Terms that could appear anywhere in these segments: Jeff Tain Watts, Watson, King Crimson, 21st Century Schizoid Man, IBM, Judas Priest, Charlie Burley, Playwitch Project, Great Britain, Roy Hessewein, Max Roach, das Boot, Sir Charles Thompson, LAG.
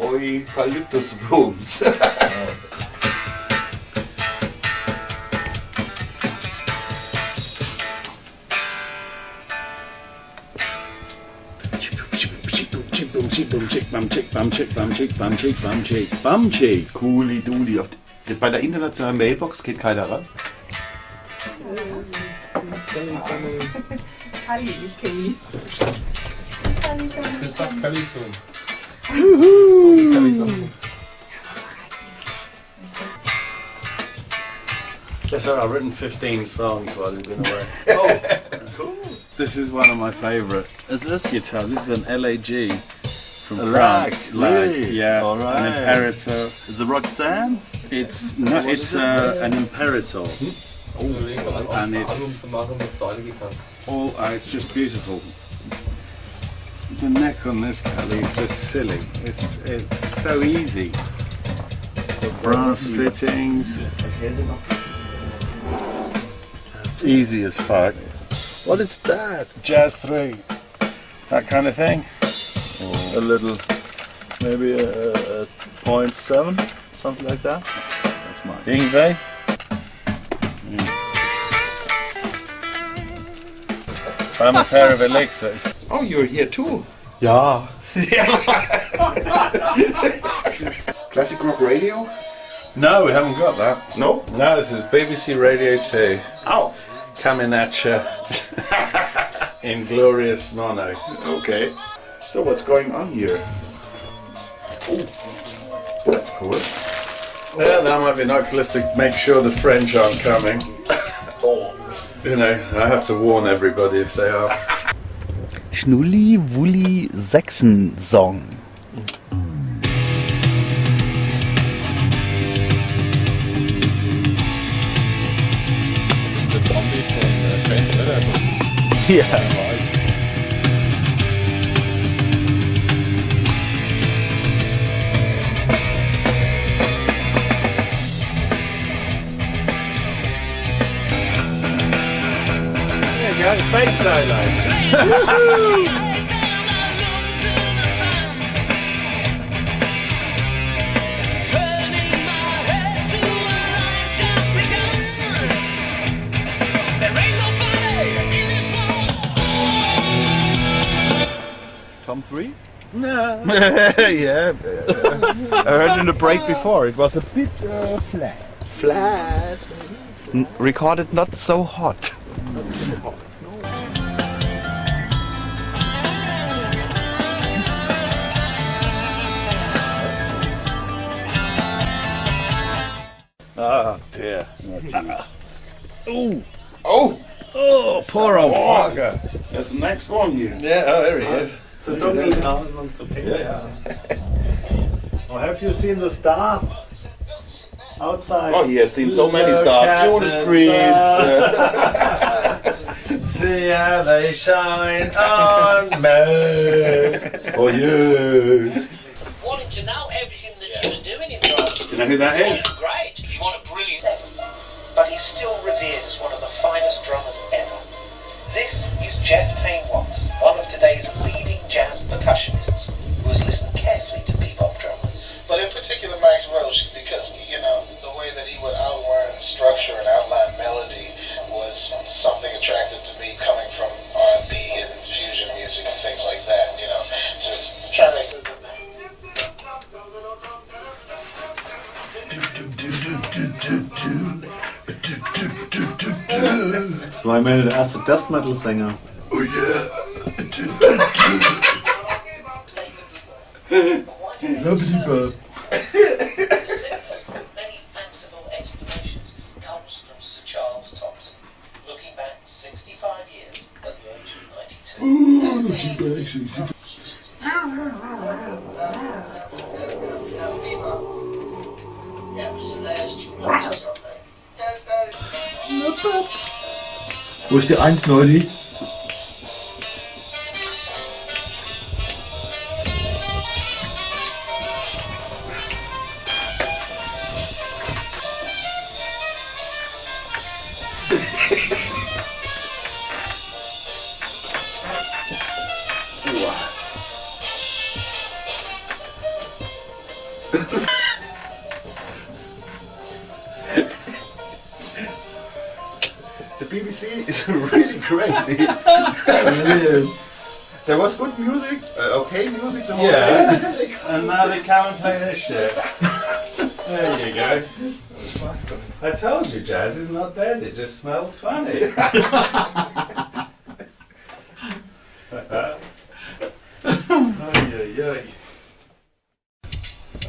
eucalyptus blooms. Cooli Dooli. Bei der internationalen Mailbox geht keiner ran. Kali, nicht Kelly. Ich sag Kali zu. Juhu! Yes, sir, I've written 15 songs while you've been away. Oh, cool. This is one of my favorite. It's this guitar. This is an LAG. From France, really? Yeah, all right. An imperator. Is it Roxanne? It's no, it's an imperator, oh, and it's all. It's just beautiful. The neck on this Kelly is just silly. It's so easy. The brass fittings, easy as fuck. What is that? Jazz 3, that kind of thing. A little, maybe a 0.7, something like that. That's mine. Ingve. Mm. I'm a pair of elixirs. Oh, you're here too? Yeah. Classic rock radio? No, we haven't got that. No? No, this is BBC Radio 2. Oh. Coming at you in glorious mono. Okay. So what's going on here? Oh, that's cool. Yeah, that might be an oculist to make sure the French aren't coming. You know, I have to warn everybody if they are. Schnulli Wulli Sachsen Song. It's the zombie from James. Yeah. Face highlight. Tom 3? No. Yeah. I heard in the break before. It was a bit flat. Flat. Recorded not so hot. Not so hot. Oh dear. Oh, poor old fucker. There's the next one here. Yeah, oh, there he is. So don't need house and so big. Yeah. Oh, have you seen the stars outside? Oh, he had seen so many stars. Judas Priest. See how they shine on me. Oh, yeah. Wanted to know everything that she was doing in life. Do you know who that is? Great. If you want a brilliant. But he's still revered as one of the finest drummers ever. This is Jeff Tain Watts, one of today's leading jazz percussionists, who has listened carefully to bebop drummers. But in particular, Max Roach, because, you know, the way that he would outline structure and outline melody was something attractive to me, coming from R&B and fusion music and things like that, you know, just trying to... So I made it as a death metal singer. Oh yeah! Love many fanciful explanations comes from Sir Charles Thompson, looking back 65 years at the age of 92. Ooh, looking back 65. Wo ist die 1 neulich? BBC is really crazy. It is. There was good music, okay music, the whole day. And now they can't play this shit. There you go. I told you jazz is not dead, it just smells funny.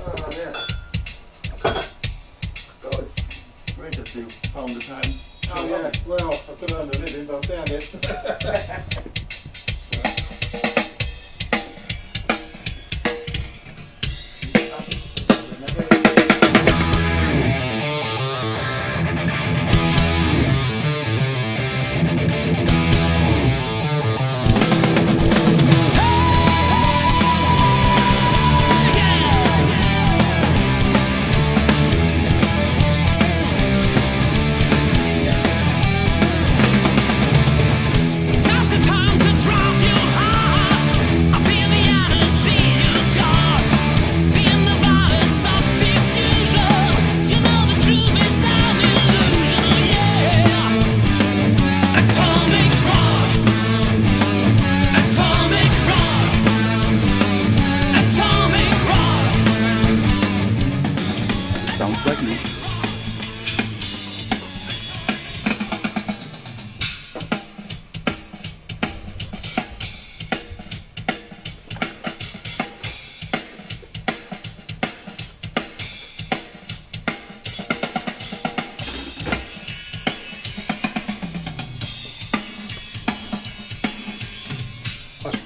Oh, yeah. God, it's great that you found the time. Oh, yeah. Well, I could earn a living, but I found it.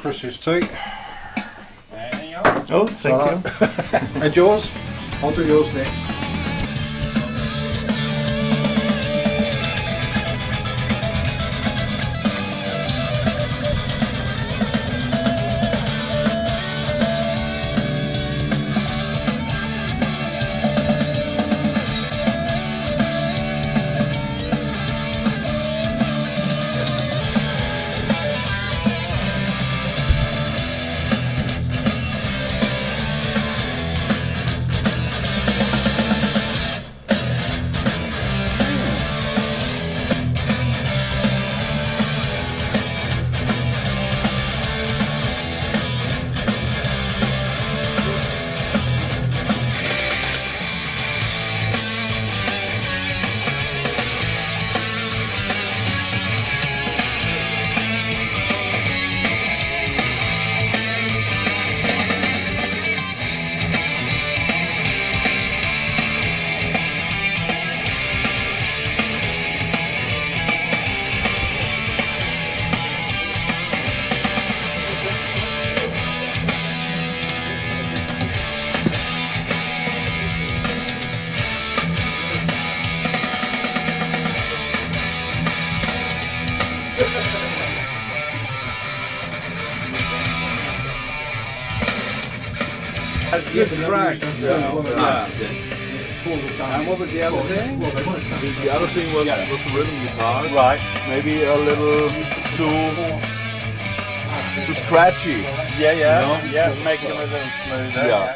Chris's tea. There you are. Oh, thank you. And yours? I'll do yours next. That's good crack. And what was the other thing? The other thing was the rhythm guitar. Right. Maybe a little too scratchy. Yeah, yeah. You know? Yeah, make the rhythm smoother. Yeah.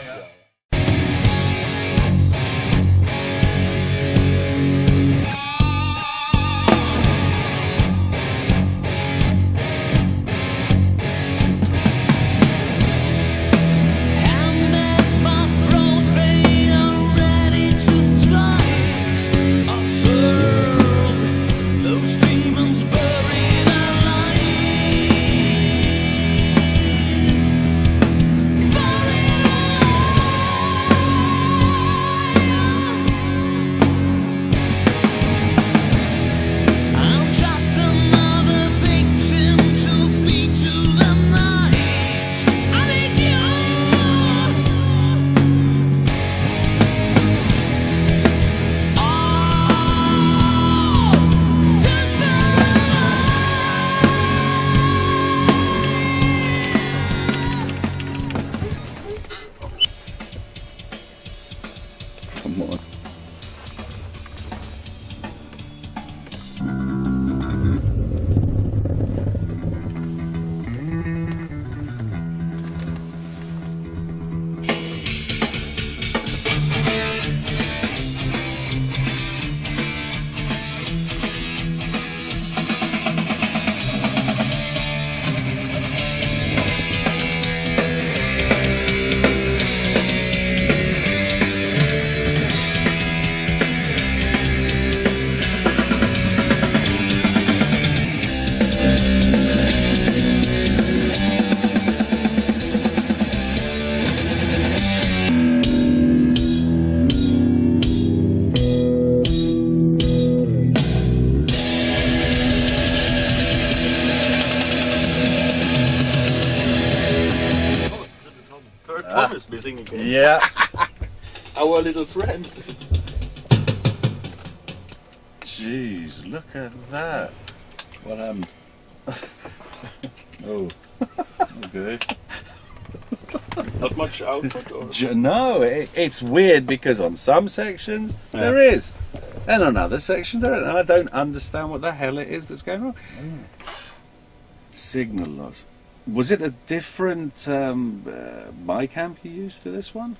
again. Yeah. Our little friend. Jeez, look at that. What happened? Oh, okay. Not much output? Or? No, it's weird because on some sections there is, and on other sections there isn't. I don't understand what the hell it is that's going on. Mm. Signal loss. Was it a different mic amp you used for this one?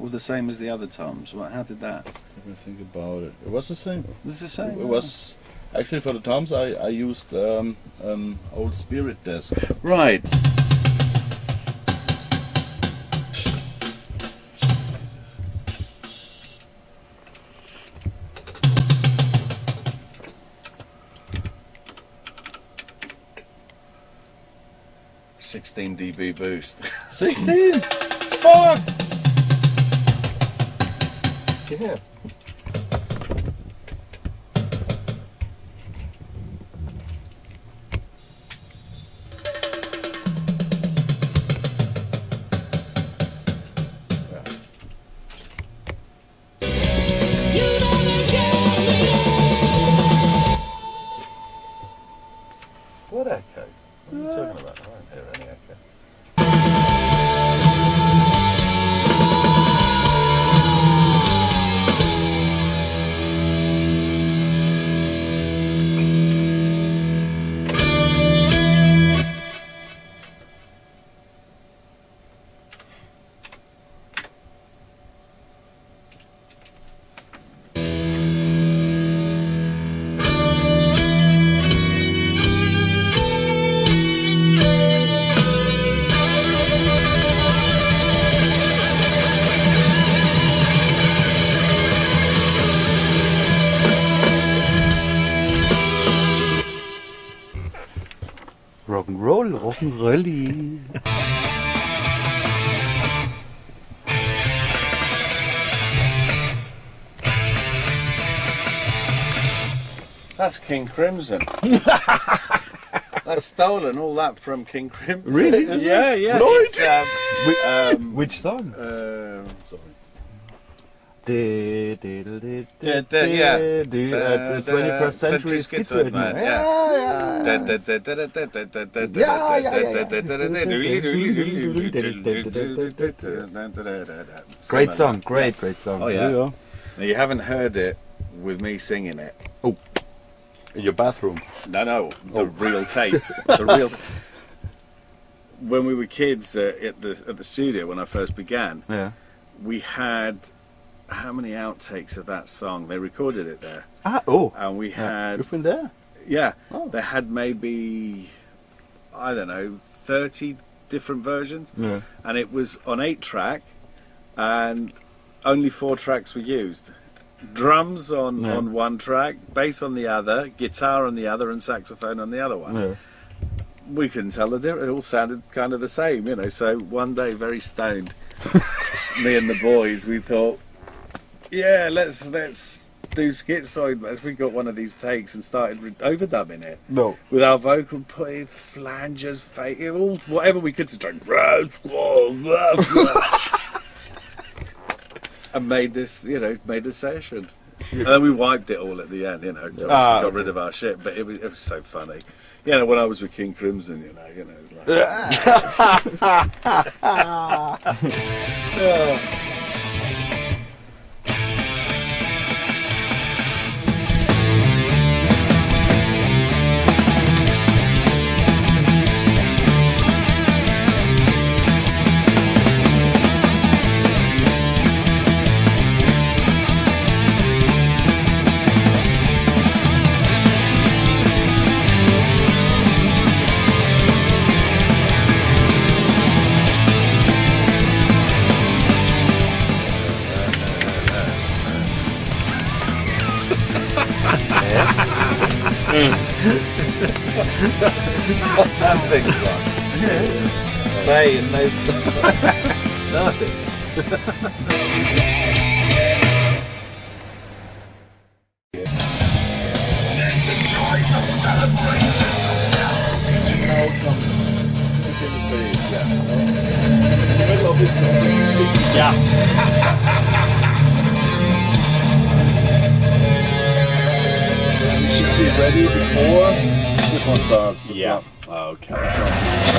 Or the same as the other toms? How did that? Let me think about it. It was the same. It was the same? It was... Actually, for the toms, I used old Spirit desk. Right. dB boost. 16? Fuck! Yeah. Rock'n'Rolli. That's King Crimson. That's stolen, all that from King Crimson. Really? Yeah, yeah. It's, which song? Sorry. The 21st Century Schizoid Man. Yeah. Great song, great song. Oh yeah. Now you haven't heard it with me singing it. Oh, in your bathroom? No, the real tape. The real. When we were kids at the studio, when I first began, yeah, we had. How many outtakes of that song? They recorded it there. Ah, oh. And we had... You've been there? Yeah. Oh. They had maybe, I don't know, 30 different versions. Yeah. And it was on 8-track, and only 4 tracks were used. Drums on one track, bass on the other, guitar on the other, and saxophone on the other one. Yeah. We couldn't tell the difference. It all sounded kind of the same, you know. So one day, very stoned, me and the boys, we thought... Yeah, let's do Schizoid. As we got one of these takes and started overdubbing it. No, with our vocal, putting flanges, fake, all whatever we could to try. And made this, you know, made a session. And then we wiped it all at the end, you know, got rid of our shit. But it was so funny. You know, when I was with King Crimson, you know, it was like. Yeah. That thing's on. Bay and no nothing. Let the joys of celebrations of now begin. In the middle of his This one's the flip-flop. Yeah. Okay.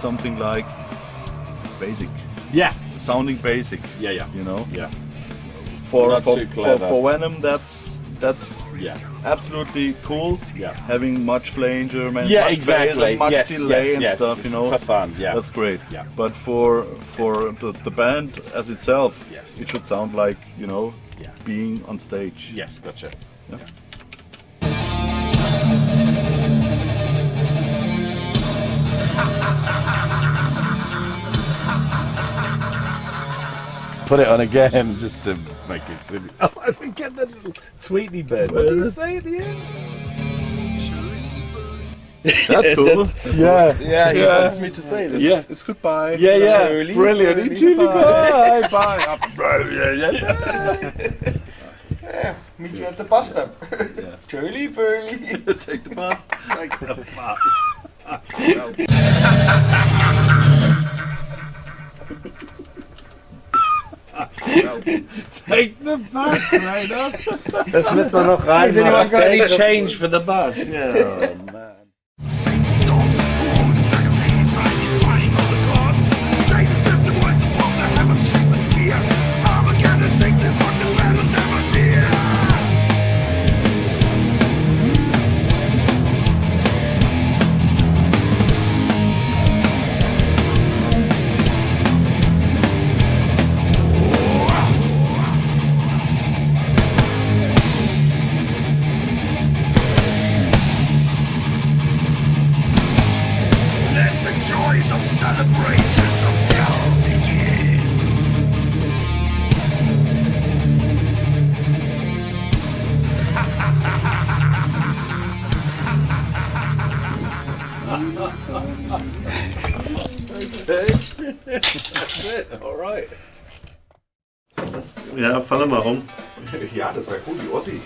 Something like basic, yeah, sounding basic, yeah, yeah, you know, yeah. For Venom, that's yeah, absolutely cool. Yeah, having much flanger, yeah, much exactly, much yes, delay yes, and yes, stuff, you know, for fun, yeah, that's great. Yeah, but for the band as itself, yes, it should sound like, you know, yeah, being on stage. Yes, gotcha. Yeah. Yeah. Put it on again just to make it silly. Oh, I didn't get that little tweety bird. What does it say at the end? That's cool. That's, yeah. Yeah, he yes. wants me to say this. Yeah, it's goodbye. Yeah, yeah. Julie, brilliant. Julie, Julie, bye. Bye. Bye. Yeah, yeah, yeah. Yeah, meet you at the bus stop. Yeah. Charlie Burley. Take the bus. Take the bus. Take the bus, Rainer. Has anyone got any change for the bus? Yeah. Oh, man. Ja, fahr mal rum. Ja, das war cool, die Ossi.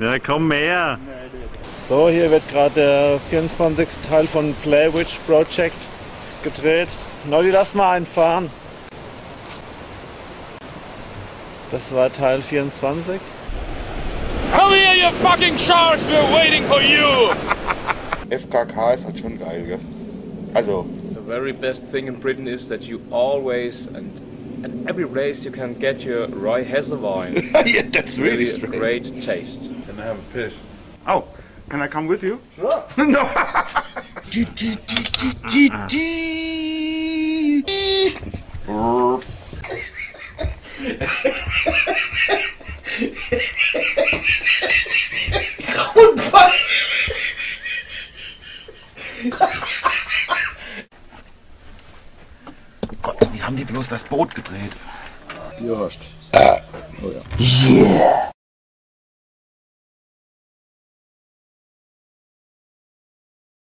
Ja, komm her! So, hier wird gerade der 24. Teil von Playwitch Project gedreht. Nolli, lass mal einfahren. Das war Teil 24. Come here, you fucking sharks, we're waiting for you! FKK ist halt schon geil, gell? Also. The very best thing in Britain is that you always and at every race you can get your Roy Hessewein. Yeah, that's really strange. Great taste. Can I have a piss? Oh, can I come with you? Sure. No. Gott, wie haben die bloß das Boot gedreht? Bierhorst. Oh ja. Yeah!